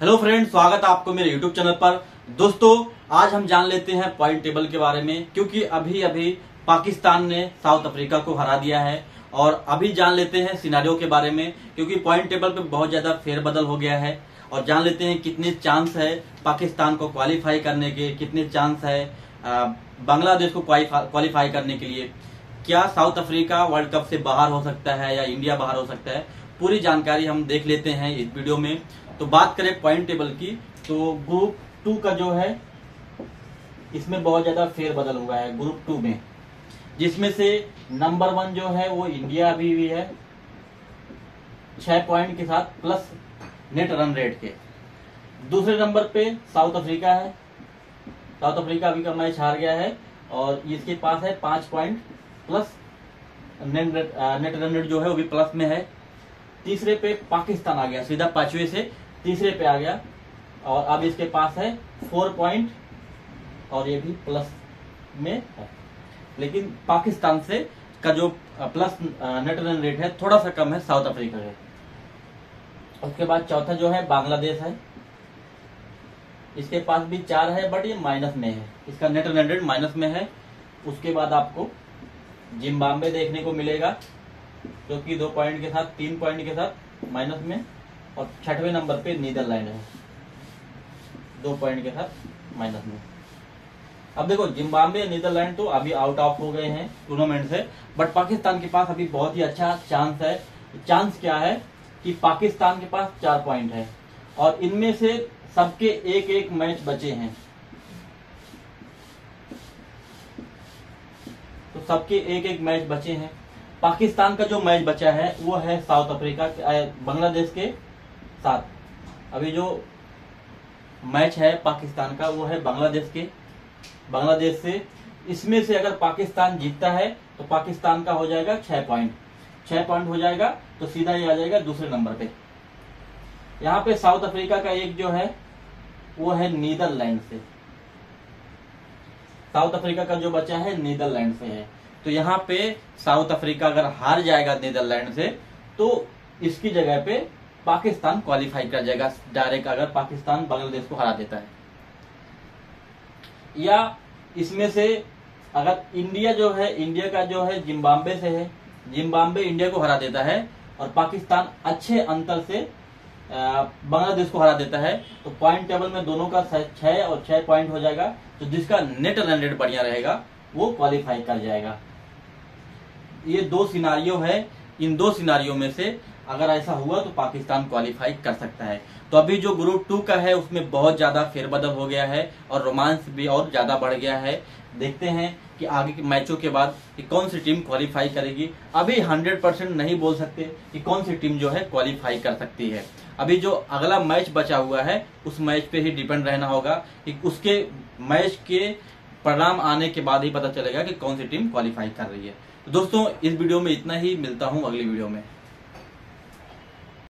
Hello friends, स्वागत है आपको मेरे यूट्यूब चैनल पर। दोस्तों, आज हम जान लेते हैं पॉइंट टेबल के बारे में, क्योंकि अभी अभी पाकिस्तान ने साउथ अफ्रीका को हरा दिया है। और अभी जान लेते हैं सिनारियो के बारे में, क्योंकि पॉइंट टेबल पे बहुत ज्यादा फेरबदल हो गया है। और जान लेते हैं कितने चांस है पाकिस्तान को क्वालिफाई करने के, कितने चांस है बांग्लादेश को क्वालिफाई करने के लिए, क्या साउथ अफ्रीका वर्ल्ड कप से बाहर हो सकता है या इंडिया बाहर हो सकता है। पूरी जानकारी हम देख लेते हैं इस वीडियो में। तो बात करें पॉइंट टेबल की, तो ग्रुप टू का जो है इसमें बहुत ज्यादा फेरबदल हुआ है ग्रुप टू में, जिसमें से नंबर वन जो है वो इंडिया अभी भी है 6 पॉइंट के साथ प्लस नेट रन रेट के। दूसरे नंबर पे साउथ अफ्रीका है, साउथ अफ्रीका अभी का मैच हार गया है और इसके पास है 5 point plus net run rate जो है वो भी प्लस में है। तीसरे पे पाकिस्तान आ गया, सीधा 5वें से तीसरे पे आ गया और अब इसके पास है 4 पॉइंट और ये भी प्लस में है। लेकिन पाकिस्तान से का जो प्लस नेट रन रेट है थोड़ा सा कम है साउथ अफ्रीका के। उसके बाद चौथा जो है बांग्लादेश है, इसके पास भी 4 है बट ये माइनस में है, इसका नेट रन रेट माइनस में है। उसके बाद आपको जिम्बाब्वे देखने को मिलेगा जो कि 2 पॉइंट के साथ 3 पॉइंट के साथ माइनस में। और 6वें नंबर पे नीदरलैंड है 2 पॉइंट के साथ माइनस में। अब देखो जिम्बाब्वे नीदरलैंड तो अभी आउट ऑफ हो गए हैं टूर्नामेंट से, बट पाकिस्तान के पास अभी बहुत ही अच्छा चांस है। चांस क्या है कि पाकिस्तान के पास 4 पॉइंट है और इनमें से सबके एक एक मैच बचे हैं, तो सबके एक एक मैच बचे हैं। पाकिस्तान का जो मैच बचा है वो है साउथ अफ्रीका बांग्लादेश के साथ। अभी जो मैच है पाकिस्तान का वो है बांग्लादेश से। इसमें से अगर पाकिस्तान जीतता है तो पाकिस्तान का हो जाएगा 6 पॉइंट, 6 पॉइंट हो जाएगा तो सीधा ये आ जाएगा दूसरे नंबर पे। यहाँ पे साउथ अफ्रीका का एक जो है वो है नीदरलैंड से, साउथ अफ्रीका का जो बचा है नीदरलैंड से है। तो यहाँ पे साउथ अफ्रीका अगर हार जाएगा नीदरलैंड से तो इसकी जगह पे पाकिस्तान क्वालिफाई कर जाएगा डायरेक्ट, अगर पाकिस्तान बांग्लादेश को हरा देता है। या इसमें से अगर इंडिया जो है, इंडिया का जो है जिम्बाब्वे से है, जिम्बाब्वे इंडिया को हरा देता है और पाकिस्तान अच्छे अंतर से बांग्लादेश को हरा देता है तो पॉइंट टेबल में दोनों का 6 और 6 पॉइंट हो जाएगा। तो जिसका नेट रन रेट बढ़िया रहेगा वो क्वालिफाई कर जाएगा। ये 2 सिनारियो है, इन 2 सिनारियो में से अगर ऐसा हुआ तो पाकिस्तान क्वालिफाई कर सकता है। तो अभी जो ग्रुप 2 का है उसमें बहुत ज्यादा फेरबदल हो गया है और रोमांस भी और ज्यादा बढ़ गया है। देखते हैं कि आगे के मैचों के बाद कि कौन सी टीम क्वालिफाई करेगी। अभी 100% नहीं बोल सकते कि कौन सी टीम जो है क्वालिफाई कर सकती है। अभी जो अगला मैच बचा हुआ है उस मैच पे ही डिपेंड रहना होगा कि उसके मैच के परिणाम आने के बाद ही पता चलेगा कि कौन सी टीम क्वालिफाई कर रही है। तो दोस्तों, इस वीडियो में इतना ही, मिलता हूं अगली वीडियो में।